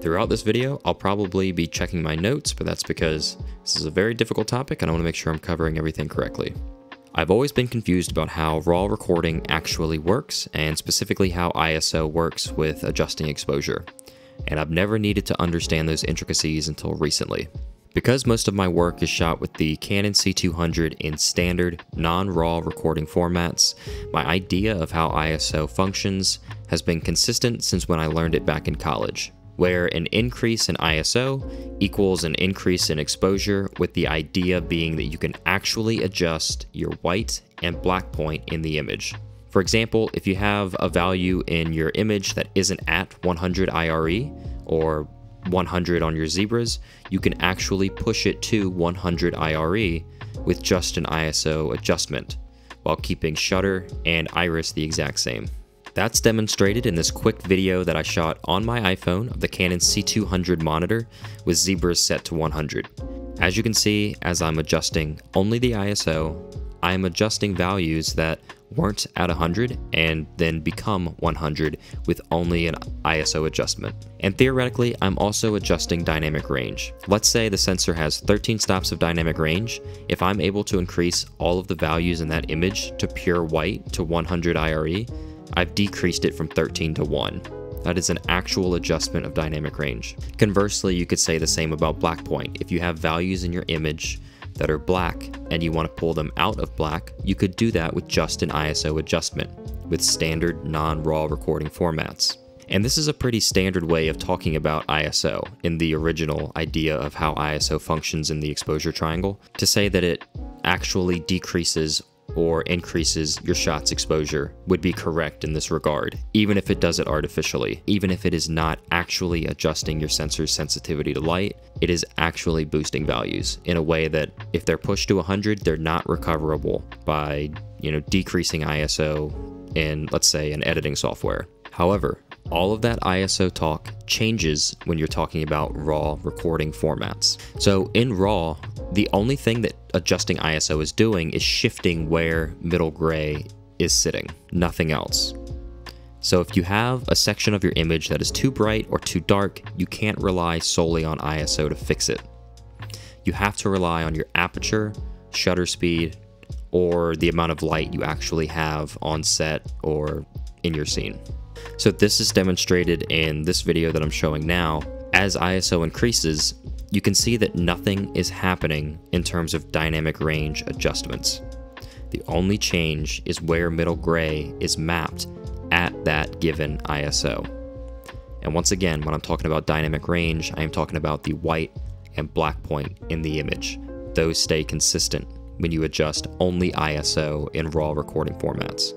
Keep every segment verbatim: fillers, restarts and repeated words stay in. Throughout this video, I'll probably be checking my notes, but that's because this is a very difficult topic and I want to make sure I'm covering everything correctly. I've always been confused about how RAW recording actually works, and specifically how I S O works with adjusting exposure, and I've never needed to understand those intricacies until recently. Because most of my work is shot with the Canon C two hundred in standard, non-RAW recording formats, my idea of how I S O functions has been consistent since when I learned it back in college, where an increase in I S O equals an increase in exposure, with the idea being that you can actually adjust your white and black point in the image. For example, if you have a value in your image that isn't at one hundred I R E or one hundred on your zebras, you can actually push it to one hundred I R E with just an I S O adjustment, while keeping shutter and iris the exact same. That's demonstrated in this quick video that I shot on my iPhone of the Canon C two hundred monitor with zebras set to one hundred. As you can see, as I'm adjusting only the I S O, I'm adjusting values that weren't at one hundred and then become one hundred with only an I S O adjustment. And theoretically, I'm also adjusting dynamic range. Let's say the sensor has thirteen stops of dynamic range. If I'm able to increase all of the values in that image to pure white to one hundred I R E, I've decreased it from thirteen to one. That is an actual adjustment of dynamic range. Conversely, you could say the same about black point. If you have values in your image that are black and you want to pull them out of black, you could do that with just an I S O adjustment with standard non-RAW recording formats. And this is a pretty standard way of talking about I S O in the original idea of how I S O functions in the exposure triangle, to say that it actually decreases or increases your shot's exposure would be correct in this regard, even if it does it artificially. Even if it is not actually adjusting your sensor's sensitivity to light, it is actually boosting values in a way that if they're pushed to one hundred, they're not recoverable by, you know, decreasing I S O in, let's say, an editing software. However, all of that I S O talk changes when you're talking about RAW recording formats. So in RAW, the only thing that adjusting I S O is doing is shifting where middle gray is sitting, nothing else. So if you have a section of your image that is too bright or too dark, you can't rely solely on I S O to fix it. You have to rely on your aperture, shutter speed, or the amount of light you actually have on set or in your scene. So this is demonstrated in this video that I'm showing now. As I S O increases, you can see that nothing is happening in terms of dynamic range adjustments. The only change is where middle gray is mapped at that given I S O. And once again, when I'm talking about dynamic range, I am talking about the white and black point in the image. Those stay consistent when you adjust only I S O in RAW recording formats.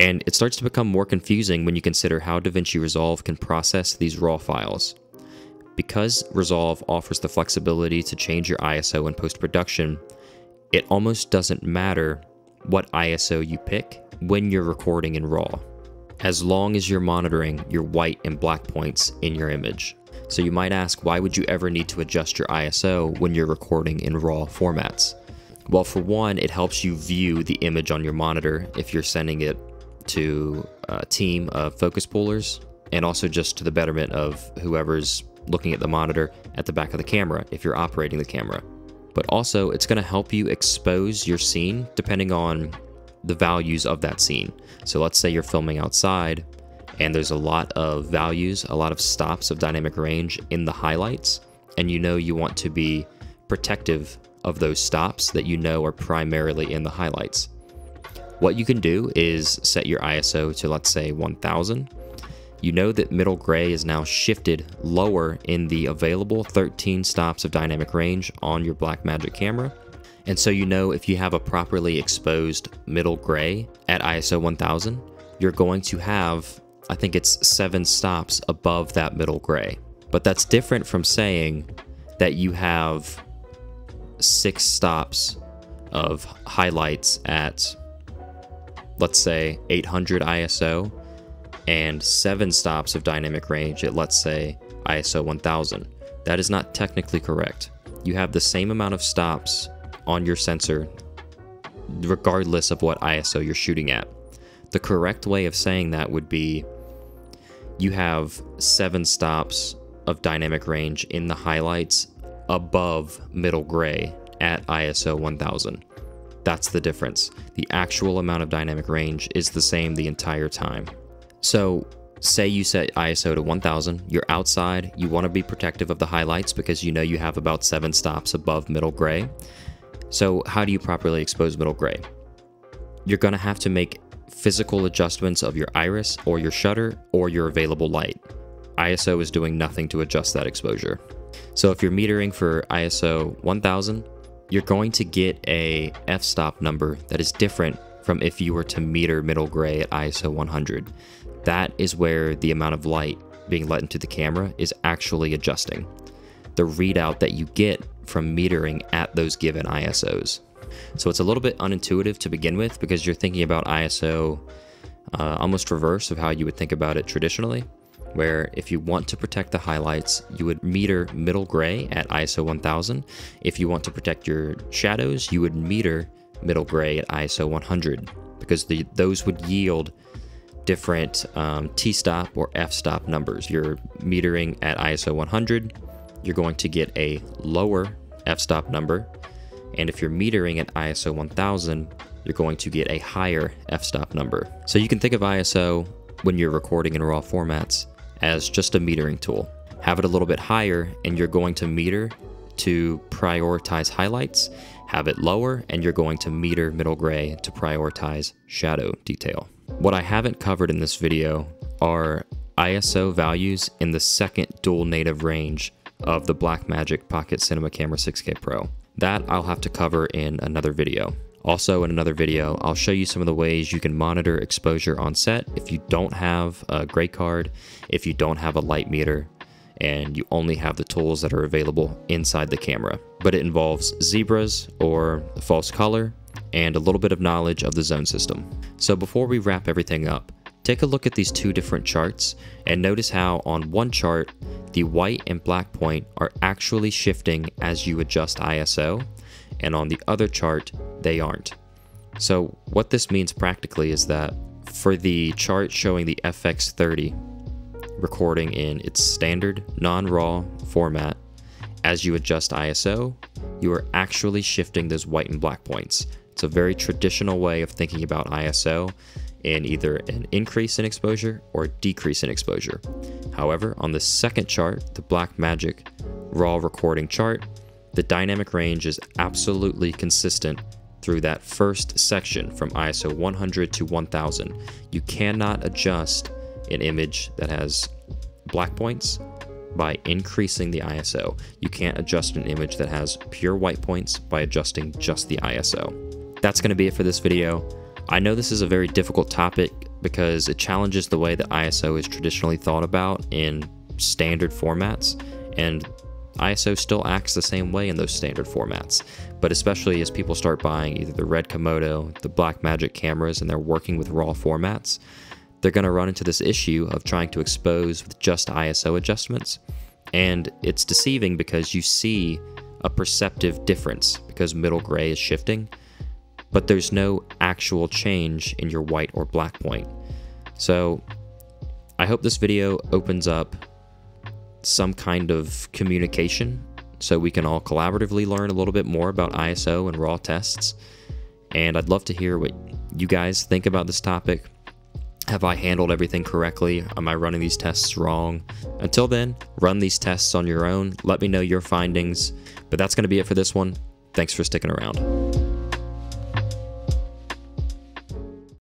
And it starts to become more confusing when you consider how DaVinci Resolve can process these RAW files. Because Resolve offers the flexibility to change your I S O in post-production, it almost doesn't matter what I S O you pick when you're recording in RAW, as long as you're monitoring your white and black points in your image. So you might ask, why would you ever need to adjust your I S O when you're recording in RAW formats? Well, for one, it helps you view the image on your monitor if you're sending it to a team of focus pullers, and also just to the betterment of whoever's looking at the monitor at the back of the camera if you're operating the camera. But also, it's going to help you expose your scene depending on the values of that scene. So let's say you're filming outside and there's a lot of values, a lot of stops of dynamic range in the highlights, and you know you want to be protective of those stops that you know are primarily in the highlights. What you can do is set your I S O to, let's say, one thousand. You know that middle gray is now shifted lower in the available thirteen stops of dynamic range on your Blackmagic camera. And so you know if you have a properly exposed middle gray at I S O one thousand, you're going to have, I think it's seven stops above that middle gray. But that's different from saying that you have six stops of highlights at, let's say, eight hundred I S O and seven stops of dynamic range at, let's say, I S O one thousand. That is not technically correct. You have the same amount of stops on your sensor regardless of what I S O you're shooting at. The correct way of saying that would be you have seven stops of dynamic range in the highlights above middle gray at I S O one thousand. That's the difference. The actual amount of dynamic range is the same the entire time. So say you set I S O to one thousand, you're outside, you want to be protective of the highlights because you know you have about seven stops above middle gray. So how do you properly expose middle gray? You're going to have to make physical adjustments of your iris or your shutter or your available light. I S O is doing nothing to adjust that exposure. So if you're metering for I S O one thousand, you're going to get a f-stop number that is different from if you were to meter middle gray at I S O one hundred. That is where the amount of light being let into the camera is actually adjusting. The readout that you get from metering at those given I S Os. So it's a little bit unintuitive to begin with because you're thinking about I S O uh, almost reverse of how you would think about it traditionally, where if you want to protect the highlights, you would meter middle gray at I S O one thousand. If you want to protect your shadows, you would meter middle gray at I S O one hundred because the, those would yield different um, T-stop or F-stop numbers. You're metering at I S O one hundred, you're going to get a lower F-stop number. And if you're metering at I S O one thousand, you're going to get a higher f-stop number. So you can think of I S O when you're recording in RAW formats as just a metering tool. Have it a little bit higher and you're going to meter to prioritize highlights. Have it lower and you're going to meter middle gray to prioritize shadow detail. What I haven't covered in this video are I S O values in the second dual native range of the Blackmagic Pocket Cinema Camera six K Pro. That I'll have to cover in another video. Also in another video, I'll show you some of the ways you can monitor exposure on set if you don't have a gray card, if you don't have a light meter, and you only have the tools that are available inside the camera. But it involves zebras or false color and a little bit of knowledge of the zone system. So before we wrap everything up, take a look at these two different charts and notice how on one chart, the white and black point are actually shifting as you adjust I S O, and on the other chart, they aren't. So what this means practically is that for the chart showing the F X thirty recording in its standard non-RAW format, as you adjust I S O, you are actually shifting those white and black points. It's a very traditional way of thinking about I S O, in either an increase in exposure or a decrease in exposure. However, on the second chart, the Blackmagic RAW recording chart, the dynamic range is absolutely consistent through that first section from I S O one hundred to one thousand. You cannot adjust an image that has black points by increasing the I S O. You can't adjust an image that has pure white points by adjusting just the I S O. That's gonna be it for this video. I know this is a very difficult topic because it challenges the way that I S O is traditionally thought about in standard formats, and I S O still acts the same way in those standard formats. But especially as people start buying either the RED Komodo, the Blackmagic cameras, and they're working with RAW formats, they're going to run into this issue of trying to expose with just I S O adjustments. And it's deceiving because you see a perceptive difference because middle gray is shifting, but there's no actual change in your white or black point. So I hope this video opens up some kind of communication so we can all collaboratively learn a little bit more about I S O and RAW tests. And I'd love to hear what you guys think about this topic. Have I handled everything correctly? Am I running these tests wrong? Until then, run these tests on your own. Let me know your findings. But that's going to be it for this one. Thanks for sticking around.